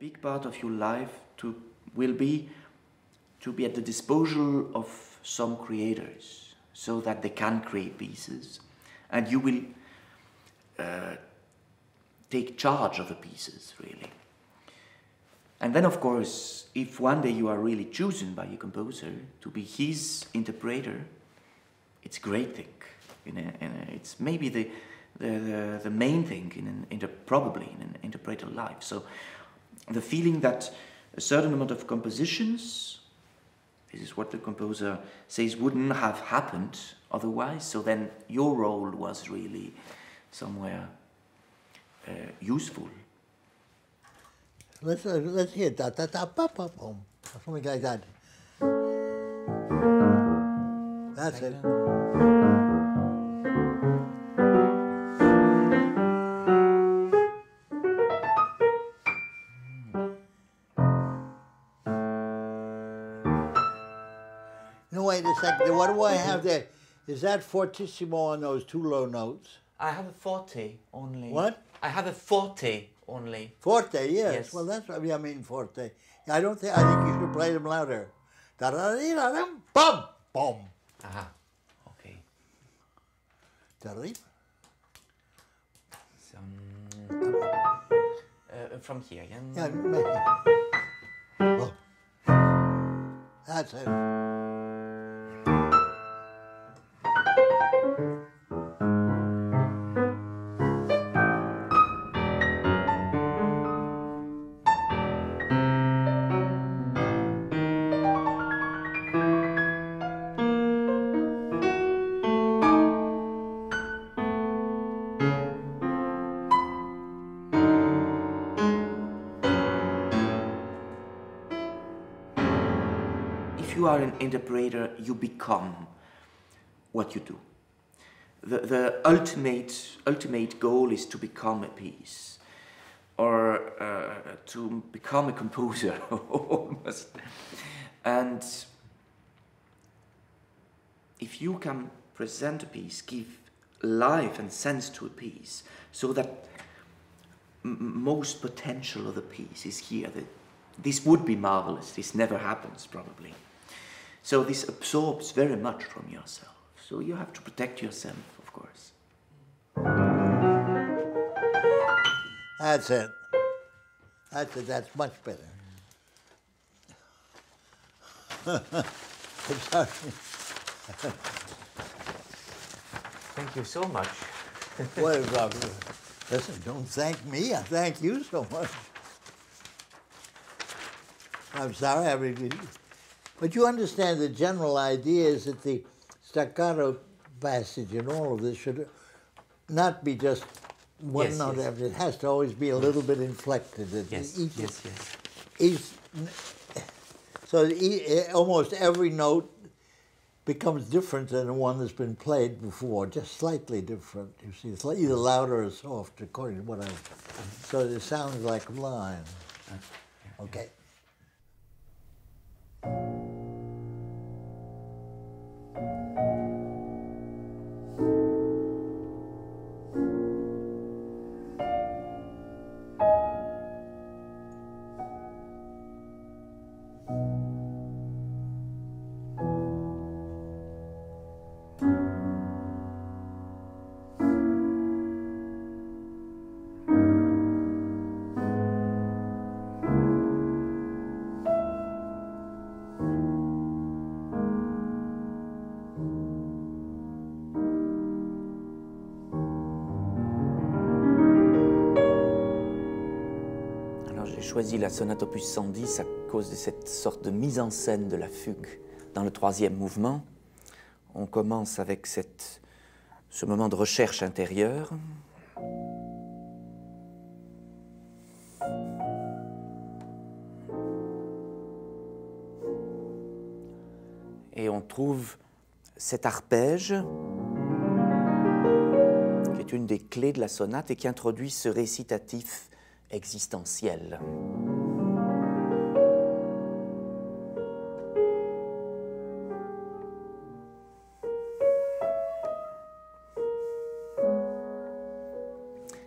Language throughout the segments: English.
big part of your life will be at the disposal of some creators, so that they can create pieces, and you will take charge of the pieces, really. And then, of course, if one day you are really chosen by your composer to be his interpreter, it's a great thing. It's maybe the main thing probably in an interpreter life. So the feeling that a certain amount of compositions, this is what the composer says, wouldn't have happened otherwise, so then your role was really somewhere useful. Let's hear that, something like that. That's it. No, wait a second. What do I have there? Is that fortissimo on those two low notes? I have a forte only. What? I have a forte. Only. Forte, yes. Yes. Well, that's what I mean, forte. I think you should play them louder. Da da da da da bum bum. Aha. Okay. Da da. From here, yeah. Yeah, maybe. Oh. That's it. If you are an interpreter, you become what you do. The ultimate goal is to become a piece, or to become a composer, almost. And if you can present a piece, give life and sense to a piece, so that most potential of the piece is here. This would be marvelous. This never happens, probably. So this absorbs very much from yourself. So you have to protect yourself, of course. That's it. That's it. That's much better. Thank you so much. What a problem. Listen, don't thank me. I thank you so much. I'm sorry, I really... But you understand the general idea is that the staccato passage in all of this should not be just one note after. It has to always be a little bit inflected. So almost every note becomes different than the one that's been played before, just slightly different. You see, it's either louder or soft, according to what I... So it sounds like a line. Okay. J'ai choisi la sonate opus 110 à cause de cette sorte de mise en scène de la fugue dans le troisième mouvement. On commence avec ce moment de recherche intérieure. Et on trouve cet arpège qui est une des clés de la sonate et qui introduit ce récitatif existentiel.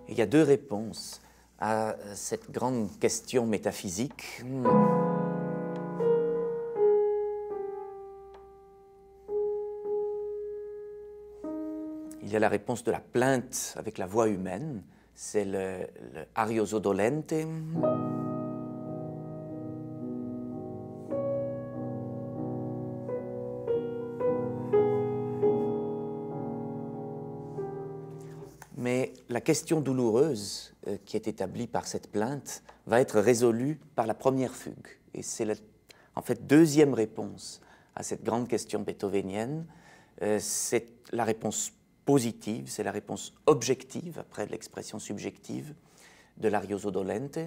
Et il y a deux réponses à cette grande question métaphysique. Il y a la réponse de la plainte avec la voix humaine, c'est le arioso dolente. Mais la question douloureuse qui est établie par cette plainte va être résolue par la première fugue. Et c'est en fait deuxième réponse à cette grande question beethovenienne. C'est la réponse positive, c'est la réponse objective, après l'expression subjective, de l'arioso dolente.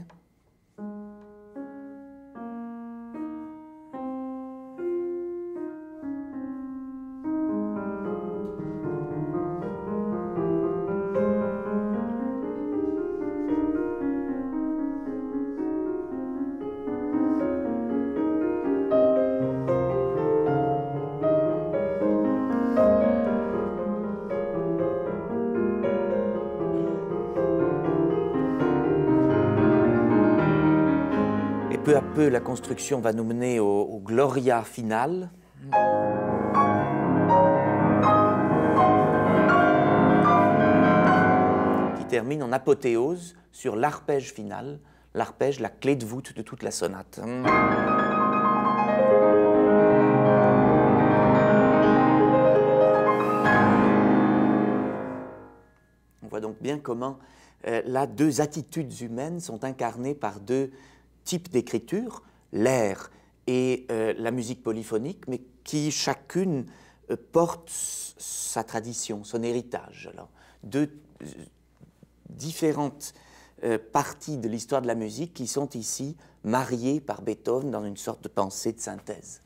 Peu à peu, la construction va nous mener au Gloria final. Qui termine en apothéose sur l'arpège final, l'arpège, la clé de voûte de toute la sonate. On voit donc bien comment là, deux attitudes humaines sont incarnées par deux type d'écriture, l'air et la musique polyphonique, mais qui chacune porte sa tradition, son héritage. Alors, deux différentes parties de l'histoire de la musique qui sont ici mariées par Beethoven dans une sorte de pensée de synthèse.